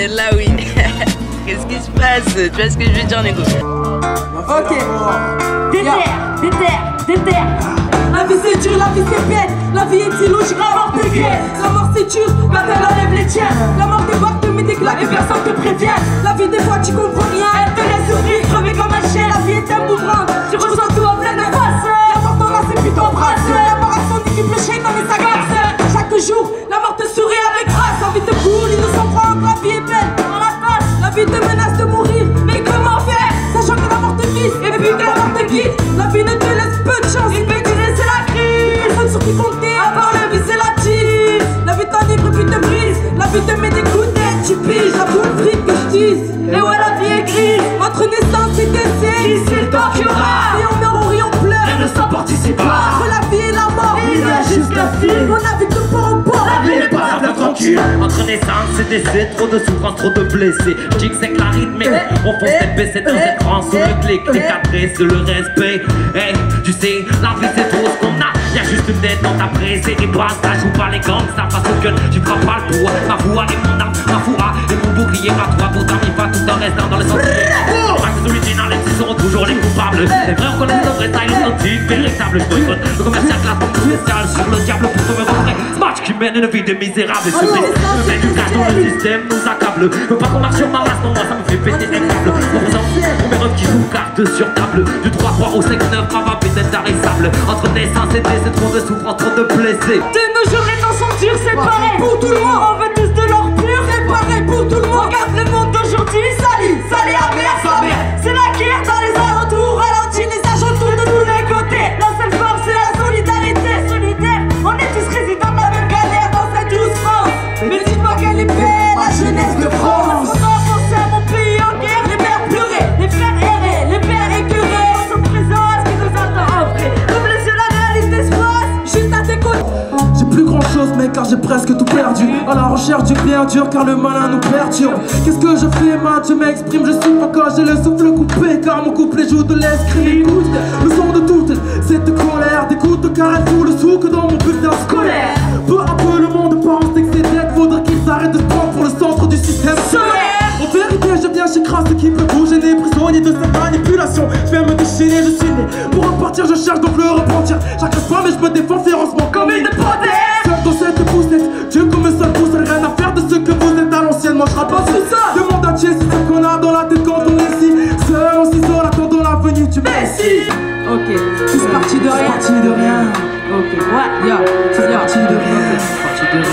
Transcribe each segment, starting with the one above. est là, oui. Qu'est-ce qui se passe? Tu vois ce que je veux dire, Nico? Ok. Déterre. La vie c'est dure, la vie c'est bête. La vie est illouche, la mort te guette. La mort c'est dure, la terre enlève les tiens. La mort débarque, te met des claques et personne te prévient. La vie des fois tu comprends rien, elle te laisse souffrir, crever comme un chien. La vie est un mouvement, tu ressens tout en pleine face. La mort t'en a, c'est plutôt brasse. La mort a son équipe, le chien dans les sagas. Chaque jour, la mort te sourit avec grâce. La vie te boule, il nous s'en prend, la vie est belle. La vie te menace de mourir, mais comment faire? Sachant que la mort te vise, et puis que la mort te guide. La vie ne te laisse peu de chance, et puis tu c'est la crise. Personne sur qui compter, à part la vie c'est la tise. La vie t'enivre et puis te brise, la vie te met des coups de tête. Tu piges la boule frite que je dise, et ouais la vie est grise. Entre naissance et décès, qui c'est le temps qu'il y aura? Si on meurt, on rit, on pleure, et ne s'en participe pas. Entre la vie et la mort, il y a juste la fille. On a vu tout pour au bord, la vie n'est pas là tranquille. Entre naissance et décès, trop de souffrance, trop de blessés. J'dis que c'est que la rythme, on fonce les baissés dans les crans. Sous le clic, les caprices, le respect. Hey, tu sais, la vie c'est trop ce qu'on a. Y'a juste une tête dans ta presse et toi, ça joue pas les gangs, ça passe au gueule. Tu prends pas le poids, ma voix et mon âme, ma foi et mon bouclier, ma toi, pour t'arriver pas tout en restant dans le sens. Max original, les petits seront toujours les coupables. C'est vrai, on connaît notre style authentique, véritable. Je boycotte le commercial, classe spéciale sur le diable pour se me rentrer. Smash qui mène une vie de misérable et se blesse. Le mec du cash dans le système nous accable. Veux pas qu'on marche sur ma race, non, moi ça me fait péter les câbles. Premier homme qui joue carte sur table. Du 3-3 au 5-9, ma va péter d'arrissable. Entre naissance et c'est trop de souffrance, trop de blessés. De nos jours les temps sont durs, c'est pareil pour tout le monde. On veut tous de l'or pur, c'est pareil pour tout le monde. Regarde le monde d'aujourd'hui, salé à sa mère. C'est la guerre dans les alentours, ralentit les agents autour de tous les côtés. La seule force c'est la solidarité, solidaire. On est tous résidents de la même galère dans cette douce France. Mais dis-moi qu'elle est belle, la jeunesse de France. On a pensé à mon pays en guerre, les mères pleurées, les frères errés, les pères écœurés. Ils sont présents à ce qui nous attend après. J'ai plus grand chose mec car j'ai presque tout perdu. À la recherche du bien dur car le malin nous perturbe. Qu'est-ce que je fais ma je m'exprime. Je souffre encore, j'ai le souffle coupé car mon couple joue de l'escrime. Écoute le son de toute cette colère. D'écoute car elle fout le souk dans mon bulletin scolaire. Peu à peu le monde pense que c'est tête. Faudrait qu'ils s'arrêtent de se prendre pour le centre du système solaire. En vérité je viens j'écrase ce qui peut bouger. Des prisonniers de cette manipulation. Je vais me déchaîner, je suis né pour repartir. Je cherche donc le repentir. J'agresse pas mais je me défends férocement comme une protège. Seul dans cette poussette, Dieu comme un seul pouce. Rien à faire de ce que vous êtes à l'ancienne. Moi je rapasse tout ça. Demande à Dieu si c'est ce qu'on a dans la tête quand on est ici. Seul on s'isole attendant la venue du Messie. Ok, c'est parti de rien. C'est parti de rien. Ok, ouais, yo, c'est parti de rien. C'est parti de rien.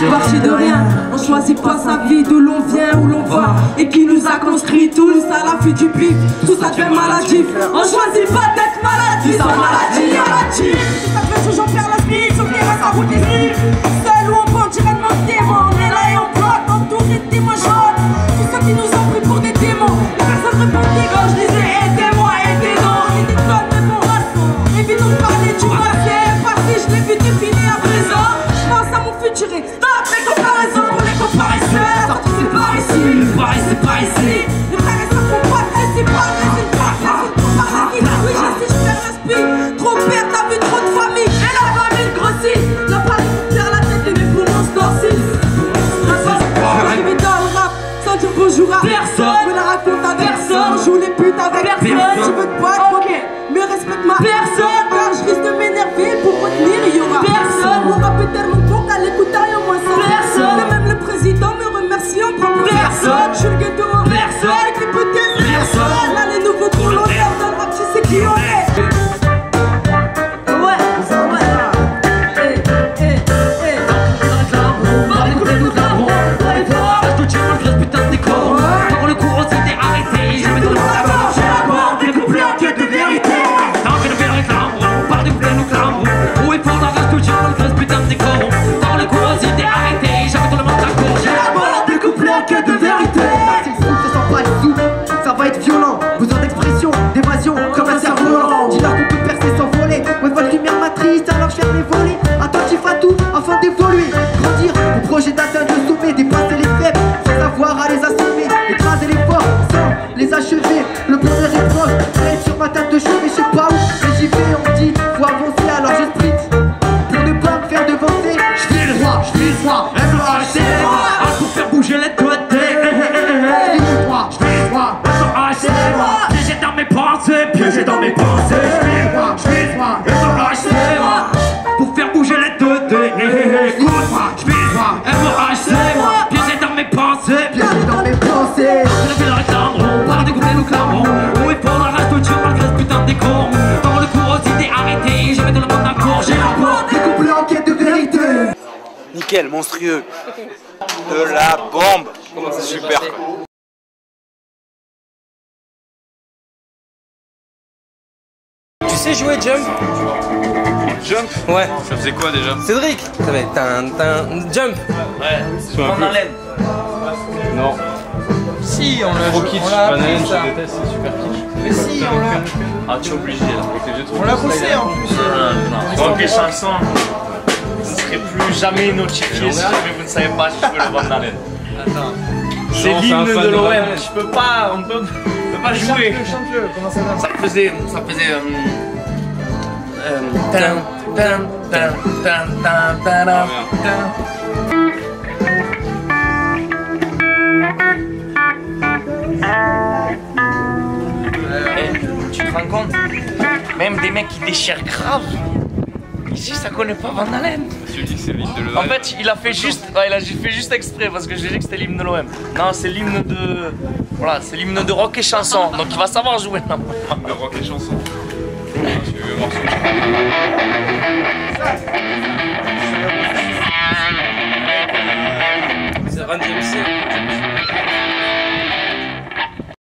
C'est parti de rien, on choisit pas sa vie, d'où l'on vient, où l'on va. Et qui nous a construit tous à la fuite du pif. Tout ça devient maladif, on choisit pas d'être maladif. Sans maladie, maladie. Tout ça devient toujours faire la vie, sur les races à route des rives. Seul où on prend directement témoin, on est là et on bloque, entouré de témoins jaunes. Tous ceux qui nous ont pris pour des démons, les personnes répondaient quand je disais aidez-moi, aidez-nous. On est des tonnes de mon raton, et puis nous parler du passé. Parti, je l'ai vu défiler à présent. Dans la pré-comparaison, on est comparisseux. La sortie c'est par ici, le pari c'est par ici. Les frères et sœurs font pas de c'est pas de c'est pas de c'est. Oui je sais, je perds l'esprit. Trop père, t'as vu trop de famille. Et la famille grossit. La famille perd la tête et mes poumons se torsissent. La face, je vais dans le rap sans dire bonjour à personne. Je la raconte à personne, on joue les putes avec personne. Tu veux te battre, ok, mais respecte ma personne. Car je risque de m'énerver pour retenir, il y aura personne. On va péter mon compte à l'écoute. Et même le président me remercie en propre personne. Je suis le ghetto en personne. Avec les potes personne. Là les nouveaux colonels dans le rap tu sais qui on est. J'ai envie de faire de vérité. Pour faire bouger les deux dés. Écoute-moi, je vise M.O.H. c'est moi. Piégé dans mes pensées, piégé dans mes pensées. Nous le réclamerons, par des couplets nous clamerons. Où est pour la rage de Dieu malgré ce putain de décor. Dans le cours aux idées arrêtées, je vais dans le monde d'un cours. J'ai la porte, des couplets en quête de vérité. Nickel, monstrueux. De la bombe. C'est super quoi. Tu sais jouer Jump? Jump? Ouais. Ça faisait quoi déjà? Cédric! Ça fait tin Jump! Ouais, c'est un peu. Non. Si, on l'a. Trop kitsch, Van Halen, je déteste, c'est super kitsch. Mais si, on l'a. Ah, tu es obligé là. On l'a poussé en plus. Rock & Chanson. Vous ne serez plus jamais notifié si jamais vous ne savez pas si je veux le Van Halen. Attends. C'est l'hymne de l'OM, je peux pas, on peut. Pas jouer. Chante-le, comment ça va? Ça faisait tu te rends compte? Même des mecs qui déchirent grave. Ici ça connaît pas Van Halen. Tu dis que c'est l'hymne de l'OM. En fait il a fait juste exprès parce que j'ai dit que c'était l'hymne de l'OM. Non c'est l'hymne de... Voilà, c'est l'hymne de Rock & Chanson, donc il va savoir jouer. De Rock & Chanson.